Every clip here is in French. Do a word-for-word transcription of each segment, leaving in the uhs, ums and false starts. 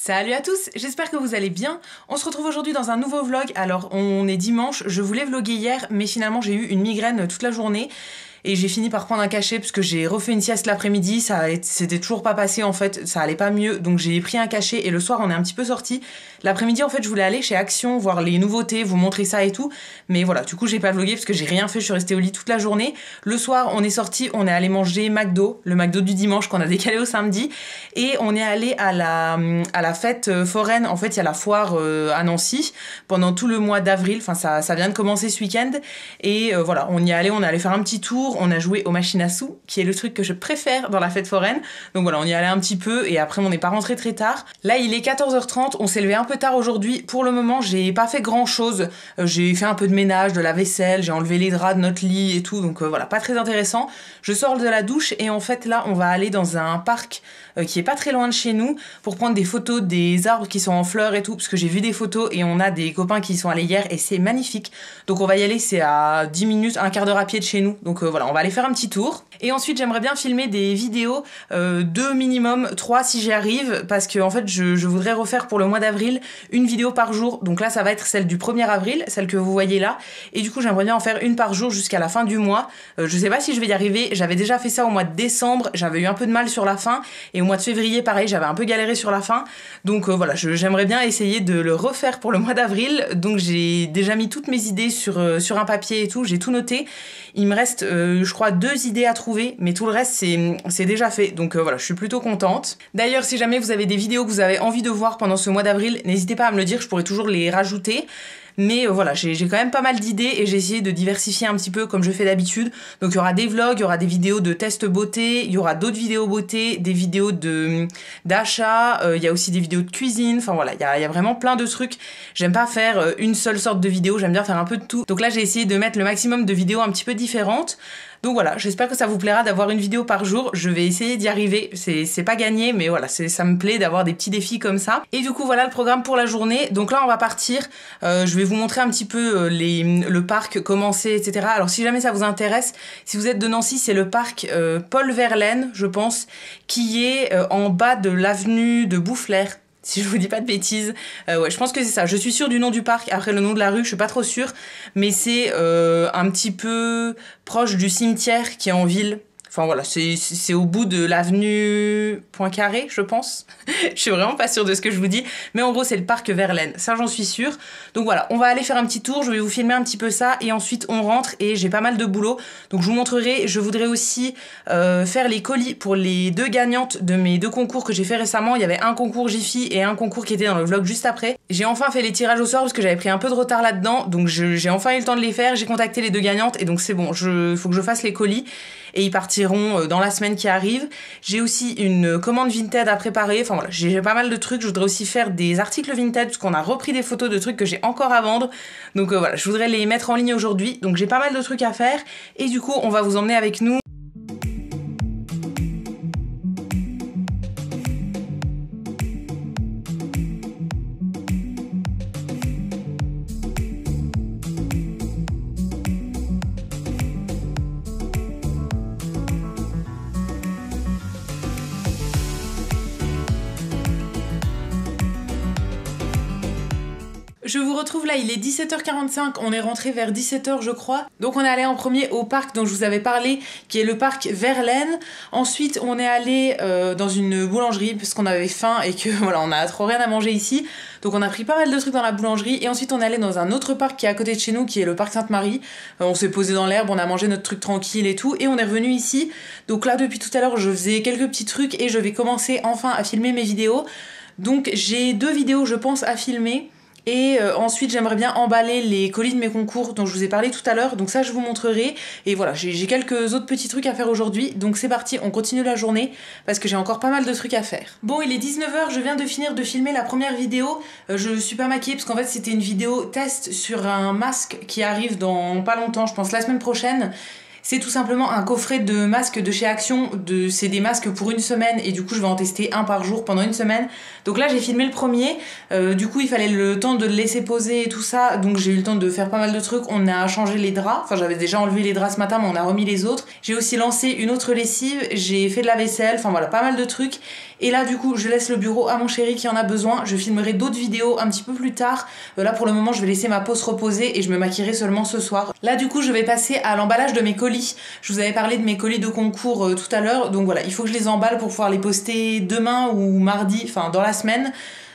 Salut à tous, j'espère que vous allez bien. On se retrouve aujourd'hui dans un nouveau vlog. Alors on est dimanche, je voulais vlogger hier mais finalement j'ai eu une migraine toute la journée et j'ai fini par prendre un cachet parce que j'ai refait une sieste l'après-midi, ça c'était toujours pas passé en fait, ça allait pas mieux, donc j'ai pris un cachet et le soir on est un petit peu sortis. L'après-midi en fait je voulais aller chez Action, voir les nouveautés, vous montrer ça et tout, mais voilà, du coup j'ai pas vlogué parce que j'ai rien fait, je suis restée au lit toute la journée. Le soir on est sortis, on est allé manger McDo, le McDo du dimanche qu'on a décalé au samedi, et on est allé à la, à la La fête foraine, en fait il y a la foire euh, à Nancy pendant tout le mois d'avril, enfin ça, ça vient de commencer ce week-end et euh, voilà on y est allé, on est allé faire un petit tour, on a joué aux machines à sous qui est le truc que je préfère dans la fête foraine, donc voilà on y allait un petit peu et après on n'est pas rentré très tard. Là il est quatorze heures trente, on s'est levé un peu tard aujourd'hui, pour le moment j'ai pas fait grand chose, euh, j'ai fait un peu de ménage, de la vaisselle, j'ai enlevé les draps de notre lit et tout, donc euh, voilà pas très intéressant. Je sors de la douche et en fait là on va aller dans un parc euh, qui est pas très loin de chez nous pour prendre des photos des arbres qui sont en fleurs et tout, parce que j'ai vu des photos et on a des copains qui sont allés hier et c'est magnifique, donc on va y aller, c'est à dix minutes, un quart d'heure à pied de chez nous, donc euh, voilà on va aller faire un petit tour. Et ensuite j'aimerais bien filmer des vidéos, euh, deux minimum, trois si j'y arrive, parce que en fait je, je voudrais refaire pour le mois d'avril une vidéo par jour, donc là ça va être celle du premier avril, celle que vous voyez là, et du coup j'aimerais bien en faire une par jour jusqu'à la fin du mois. Euh, je sais pas si je vais y arriver, j'avais déjà fait ça au mois de décembre, j'avais eu un peu de mal sur la fin, et au mois de février pareil j'avais un peu galéré sur la fin, donc euh, voilà j'aimerais bien essayer de le refaire pour le mois d'avril, donc j'ai déjà mis toutes mes idées sur, euh, sur un papier et tout, j'ai tout noté, il me reste euh, je crois deux idées à trouver, mais tout le reste c'est déjà fait, donc euh, voilà je suis plutôt contente. D'ailleurs si jamais vous avez des vidéos que vous avez envie de voir pendant ce mois d'avril, n'hésitez pas à me le dire, je pourrais toujours les rajouter. Mais euh, voilà, j'ai quand même pas mal d'idées et j'ai essayé de diversifier un petit peu comme je fais d'habitude. Donc il y aura des vlogs, il y aura des vidéos de tests beauté, il y aura d'autres vidéos beauté, des vidéos d'achat, de, euh, il y a aussi des vidéos de cuisine, enfin voilà, il y a, il y a vraiment plein de trucs. J'aime pas faire une seule sorte de vidéo, j'aime bien faire un peu de tout. Donc là j'ai essayé de mettre le maximum de vidéos un petit peu différentes. Donc voilà, j'espère que ça vous plaira d'avoir une vidéo par jour, je vais essayer d'y arriver, c'est pas gagné mais voilà, ça me plaît d'avoir des petits défis comme ça. Et du coup voilà le programme pour la journée, donc là on va partir, euh, je vais vous montrer un petit peu les, le parc, comment c'est, et cetera. Alors si jamais ça vous intéresse, si vous êtes de Nancy, c'est le parc euh, Paul Verlaine, je pense, qui est euh, en bas de l'avenue de Boufflers. Si je vous dis pas de bêtises, euh, ouais, je pense que c'est ça. Je suis sûre du nom du parc, après le nom de la rue, je suis pas trop sûre, mais c'est euh, un petit peu proche du cimetière qui est en ville. Enfin voilà, c'est au bout de l'avenue Poincaré, je pense. Je suis vraiment pas sûre de ce que je vous dis. Mais en gros, c'est le parc Verlaine. Ça, j'en suis sûre. Donc voilà, on va aller faire un petit tour. Je vais vous filmer un petit peu ça. Et ensuite, on rentre. Et j'ai pas mal de boulot. Donc je vous montrerai. Je voudrais aussi euh, faire les colis pour les deux gagnantes de mes deux concours que j'ai fait récemment. Il y avait un concours Jiffy et un concours qui était dans le vlog juste après. J'ai enfin fait les tirages au sort parce que j'avais pris un peu de retard là-dedans. Donc j'ai enfin eu le temps de les faire. J'ai contacté les deux gagnantes. Et donc c'est bon, il faut que je fasse les colis. Et ils partiront dans la semaine qui arrive. J'ai aussi une commande Vinted à préparer. Enfin voilà, j'ai pas mal de trucs. Je voudrais aussi faire des articles Vinted parce qu'on a repris des photos de trucs que j'ai encore à vendre. Donc euh, voilà, je voudrais les mettre en ligne aujourd'hui. Donc j'ai pas mal de trucs à faire. Et du coup, on va vous emmener avec nous. Je vous retrouve là, il est dix-sept heures quarante-cinq, on est rentré vers dix-sept heures je crois. Donc on est allé en premier au parc dont je vous avais parlé, qui est le parc Verlaine. Ensuite on est allé euh, dans une boulangerie parce qu'on avait faim et que voilà on a trop rien à manger ici. Donc on a pris pas mal de trucs dans la boulangerie et ensuite on est allé dans un autre parc qui est à côté de chez nous, qui est le parc Sainte-Marie. Euh, on s'est posé dans l'herbe, on a mangé notre truc tranquille et tout et on est revenu ici. Donc là depuis tout à l'heure je faisais quelques petits trucs et je vais commencer enfin à filmer mes vidéos. Donc j'ai deux vidéos je pense à filmer. Et euh, ensuite j'aimerais bien emballer les colis de mes concours dont je vous ai parlé tout à l'heure, donc ça je vous montrerai. Et voilà, j'ai quelques autres petits trucs à faire aujourd'hui, donc c'est parti, on continue la journée parce que j'ai encore pas mal de trucs à faire. Bon, il est dix-neuf heures, je viens de finir de filmer la première vidéo, euh, je suis pas maquillée parce qu'en fait c'était une vidéo test sur un masque qui arrive dans pas longtemps, je pense la semaine prochaine. C'est tout simplement un coffret de masques de chez Action, de, c'est des masques pour une semaine et du coup je vais en tester un par jour pendant une semaine. Donc là j'ai filmé le premier, euh, du coup il fallait le temps de le laisser poser et tout ça, donc j'ai eu le temps de faire pas mal de trucs, on a changé les draps, enfin j'avais déjà enlevé les draps ce matin mais on a remis les autres. J'ai aussi lancé une autre lessive, j'ai fait de la vaisselle, enfin voilà pas mal de trucs Et là du coup je laisse le bureau à mon chéri qui en a besoin. Je filmerai d'autres vidéos un petit peu plus tard. Euh, là pour le moment je vais laisser ma peau se reposer et je me maquillerai seulement ce soir. Là du coup je vais passer à l'emballage de mes colis. Je vous avais parlé de mes colis de concours euh, tout à l'heure. Donc voilà, il faut que je les emballe pour pouvoir les poster demain ou mardi, enfin dans la semaine.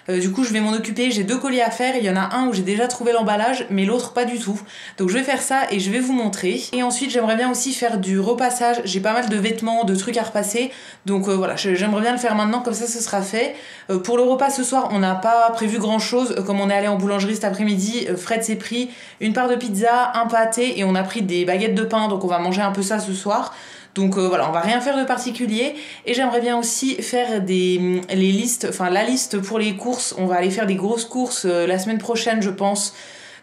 Euh, du coup je vais m'en occuper, j'ai deux colis à faire, il y en a un où j'ai déjà trouvé l'emballage mais l'autre pas du tout. Donc je vais faire ça et je vais vous montrer. Et ensuite j'aimerais bien aussi faire du repassage, j'ai pas mal de vêtements, de trucs à repasser. Donc euh, voilà, j'aimerais bien le faire maintenant, comme ça ce sera fait. Euh, pour le repas ce soir on n'a pas prévu grand chose, comme on est allé en boulangerie cet après-midi, Fred s'est pris une part de pizza, un pâté et on a pris des baguettes de pain, donc on va manger un peu ça ce soir. Donc euh, voilà, on va rien faire de particulier. Et j'aimerais bien aussi faire des, les listes, enfin la liste pour les courses. On va aller faire des grosses courses euh, la semaine prochaine je pense.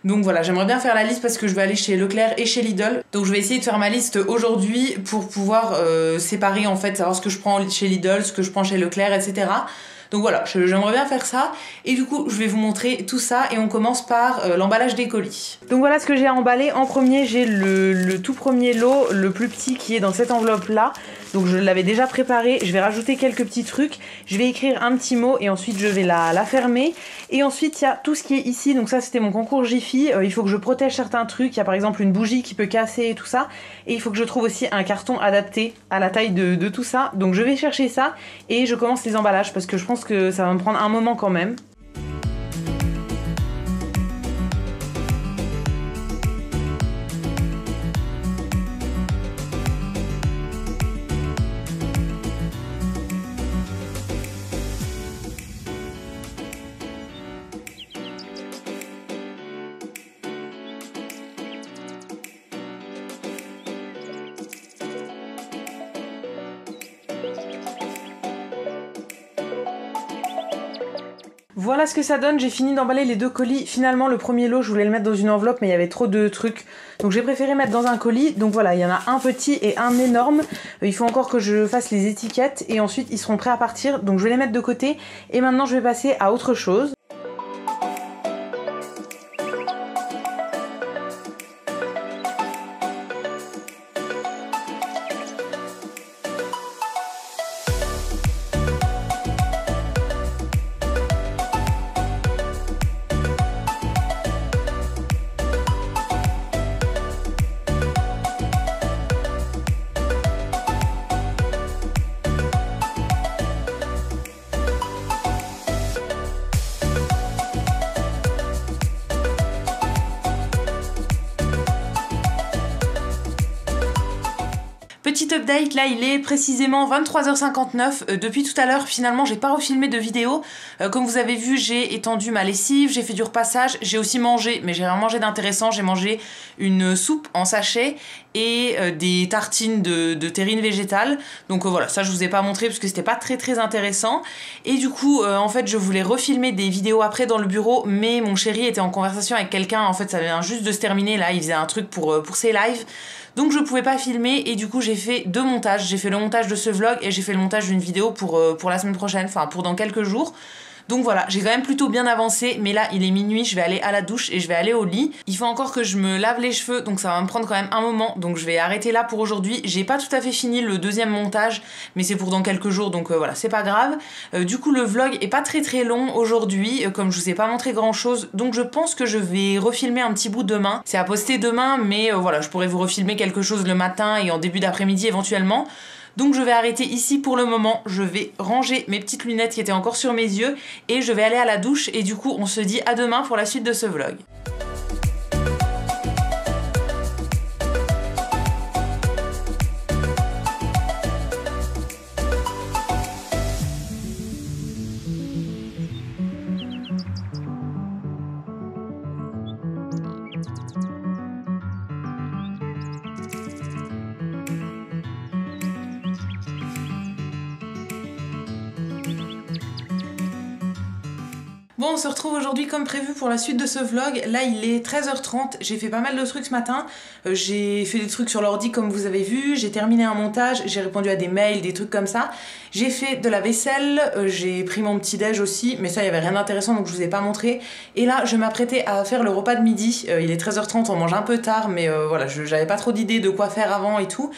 Donc voilà, j'aimerais bien faire la liste parce que je vais aller chez Leclerc et chez Lidl. Donc je vais essayer de faire ma liste aujourd'hui pour pouvoir euh, séparer en fait, savoir ce que je prends chez Lidl, ce que je prends chez Leclerc, et cetera. Donc voilà, j'aimerais bien faire ça et du coup je vais vous montrer tout ça et on commence par euh, l'emballage des colis. Donc voilà ce que j'ai à emballer. En premier j'ai le, le tout premier lot, le plus petit qui est dans cette enveloppe là. Donc je l'avais déjà préparé, je vais rajouter quelques petits trucs, je vais écrire un petit mot et ensuite je vais la, la fermer. Et ensuite il y a tout ce qui est ici, donc ça c'était mon concours Jiffy, euh, il faut que je protège certains trucs, il y a par exemple une bougie qui peut casser et tout ça. Et il faut que je trouve aussi un carton adapté à la taille de, de tout ça, donc je vais chercher ça et je commence les emballages parce que je pense que ça va me prendre un moment quand même. Voilà ce que ça donne, j'ai fini d'emballer les deux colis. Finalement le premier lot je voulais le mettre dans une enveloppe mais il y avait trop de trucs. Donc j'ai préféré mettre dans un colis. Donc voilà, il y en a un petit et un énorme. Il faut encore que je fasse les étiquettes et ensuite ils seront prêts à partir. Donc je vais les mettre de côté et maintenant je vais passer à autre chose. Petit update, là il est précisément vingt-trois heures cinquante-neuf, euh, depuis tout à l'heure finalement j'ai pas refilmé de vidéo, euh, comme vous avez vu j'ai étendu ma lessive, j'ai fait du repassage, j'ai aussi mangé, mais j'ai rien mangé d'intéressant, j'ai mangé une soupe en sachet et euh, des tartines de, de terrine végétale, donc euh, voilà, ça je vous ai pas montré parce que c'était pas très très intéressant, et du coup euh, en fait je voulais refilmer des vidéos après dans le bureau, mais mon chéri était en conversation avec quelqu'un, en fait ça vient juste de se terminer là, il faisait un truc pour, euh, pour ses lives, donc je pouvais pas filmer et du coup j'ai fait deux montages, j'ai fait le montage de ce vlog et j'ai fait le montage d'une vidéo pour, euh, pour la semaine prochaine, enfin pour dans quelques jours. Donc voilà, j'ai quand même plutôt bien avancé, mais là il est minuit, je vais aller à la douche et je vais aller au lit. Il faut encore que je me lave les cheveux, donc ça va me prendre quand même un moment, donc je vais arrêter là pour aujourd'hui. J'ai pas tout à fait fini le deuxième montage, mais c'est pour dans quelques jours, donc euh, voilà, c'est pas grave. Euh, du coup le vlog est pas très très long aujourd'hui, euh, comme je vous ai pas montré grand chose, donc je pense que je vais refilmer un petit bout demain. C'est à poster demain, mais euh, voilà, je pourrais vous refilmer quelque chose le matin et en début d'après-midi éventuellement. Donc je vais arrêter ici pour le moment, je vais ranger mes petites lunettes qui étaient encore sur mes yeux et je vais aller à la douche et du coup on se dit à demain pour la suite de ce vlog. Bon, on se retrouve aujourd'hui comme prévu pour la suite de ce vlog. Là il est treize heures trente, j'ai fait pas mal de trucs ce matin, euh, j'ai fait des trucs sur l'ordi comme vous avez vu, j'ai terminé un montage, j'ai répondu à des mails, des trucs comme ça, j'ai fait de la vaisselle, euh, j'ai pris mon petit déj aussi, mais ça il n'y avait rien d'intéressant donc je vous ai pas montré, et là je m'apprêtais à faire le repas de midi, euh, il est treize heures trente, on mange un peu tard mais euh, voilà, j'avais pas trop d'idées de quoi faire avant et tout.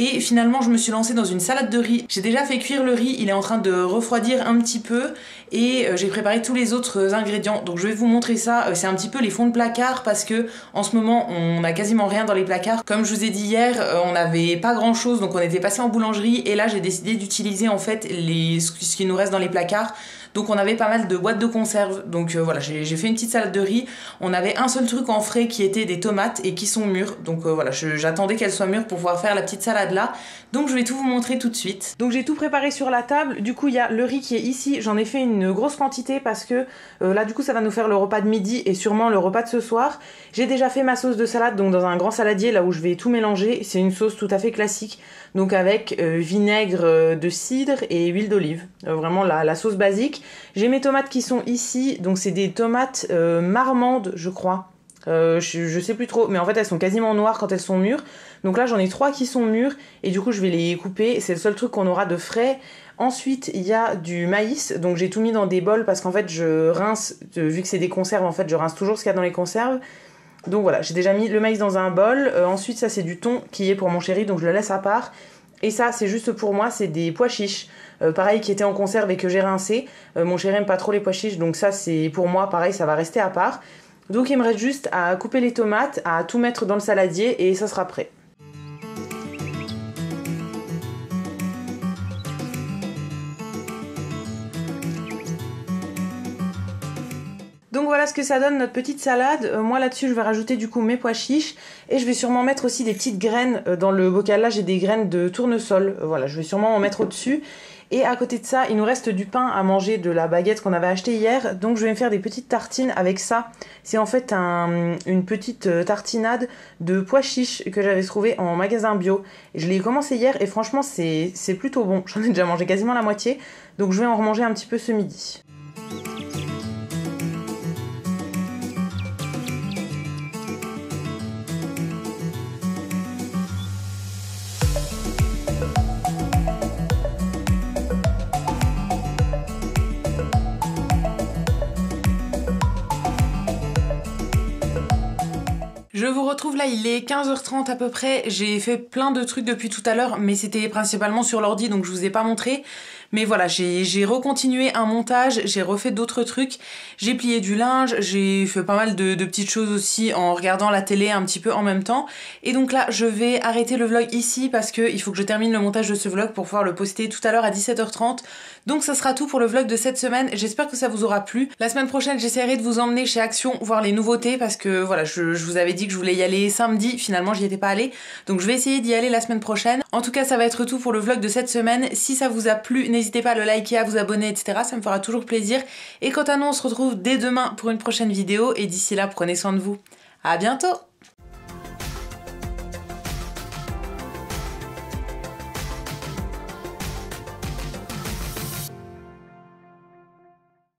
Et finalement je me suis lancée dans une salade de riz. J'ai déjà fait cuire le riz, il est en train de refroidir un petit peu et j'ai préparé tous les autres ingrédients. Donc je vais vous montrer ça, c'est un petit peu les fonds de placard parce que en ce moment on n'a quasiment rien dans les placards. Comme je vous ai dit hier, on n'avait pas grand chose donc on était passé en boulangerie et là j'ai décidé d'utiliser en fait les... ce qui nous reste dans les placards. Donc on avait pas mal de boîtes de conserve, donc euh, voilà, j'ai fait une petite salade de riz. On avait un seul truc en frais qui était des tomates et qui sont mûres, donc euh, voilà, j'attendais qu'elles soient mûres pour pouvoir faire la petite salade là. Donc je vais tout vous montrer tout de suite. Donc j'ai tout préparé sur la table, du coup il y a le riz qui est ici, j'en ai fait une grosse quantité parce que euh, là du coup ça va nous faire le repas de midi et sûrement le repas de ce soir. J'ai déjà fait ma sauce de salade, donc dans un grand saladier là où je vais tout mélanger, c'est une sauce tout à fait classique, donc avec euh, vinaigre de cidre et huile d'olive, euh, vraiment la, la sauce basique. J'ai mes tomates qui sont ici, donc c'est des tomates euh, marmandes je crois, euh, je, je sais plus trop, mais en fait elles sont quasiment noires quand elles sont mûres, donc là j'en ai trois qui sont mûres et du coup je vais les couper, c'est le seul truc qu'on aura de frais. Ensuite il y a du maïs, donc j'ai tout mis dans des bols parce qu'en fait je rince, vu que c'est des conserves en fait je rince toujours ce qu'il y a dans les conserves. Donc voilà, j'ai déjà mis le maïs dans un bol, euh, ensuite ça c'est du thon qui est pour mon chéri donc je le laisse à part. Et ça, c'est juste pour moi, c'est des pois chiches, euh, pareil, qui étaient en conserve et que j'ai rincé. Euh, mon chéri aime pas trop les pois chiches, donc ça, c'est pour moi, pareil, ça va rester à part. Donc il me reste juste à couper les tomates, à tout mettre dans le saladier et ça sera prêt. Donc voilà ce que ça donne notre petite salade. Euh, moi là-dessus je vais rajouter du coup mes pois chiches et je vais sûrement mettre aussi des petites graines euh, dans le bocal. Là j'ai des graines de tournesol, euh, voilà je vais sûrement en mettre au-dessus. Et à côté de ça il nous reste du pain à manger de la baguette qu'on avait acheté hier, donc je vais me faire des petites tartines avec ça. C'est en fait un, une petite tartinade de pois chiches que j'avais trouvé en magasin bio. Je l'ai commencé hier et franchement c'est plutôt bon, j'en ai déjà mangé quasiment la moitié, donc je vais en remanger un petit peu ce midi. Je vous retrouve là, il est quinze heures trente à peu près, j'ai fait plein de trucs depuis tout à l'heure mais c'était principalement sur l'ordi donc je vous ai pas montré. Mais voilà, j'ai recontinué un montage, j'ai refait d'autres trucs, j'ai plié du linge, j'ai fait pas mal de, de petites choses aussi en regardant la télé un petit peu en même temps. Et donc là, je vais arrêter le vlog ici parce qu'il faut que je termine le montage de ce vlog pour pouvoir le poster tout à l'heure à dix-sept heures trente. Donc ça sera tout pour le vlog de cette semaine, j'espère que ça vous aura plu. La semaine prochaine, j'essaierai de vous emmener chez Action voir les nouveautés parce que voilà, je, je vous avais dit que je voulais y aller samedi, finalement j'y étais pas allée. Donc je vais essayer d'y aller la semaine prochaine. En tout cas, ça va être tout pour le vlog de cette semaine. Si ça vous a plu, n'hésitez pas à le liker, à vous abonner, et cetera. Ça me fera toujours plaisir. Et quant à nous, on se retrouve dès demain pour une prochaine vidéo. Et d'ici là, prenez soin de vous. À bientôt!